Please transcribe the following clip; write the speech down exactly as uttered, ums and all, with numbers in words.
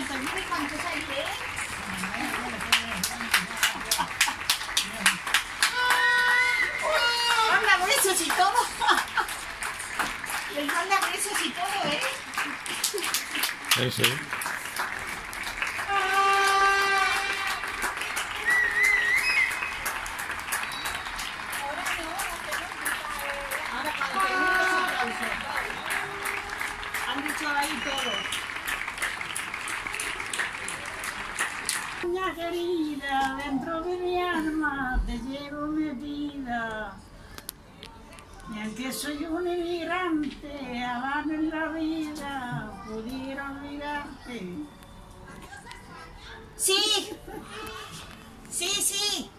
Y todo, les manda besos y todo, ¿eh? Sí, sí. Ahora para que no se aplaude. Han dicho ahí todo. Niña querida, dentro de mi alma te llevo mi vida. Y aunque soy un inmigrante, avano en la vida, pudiera olvidarte. Sí, sí, sí.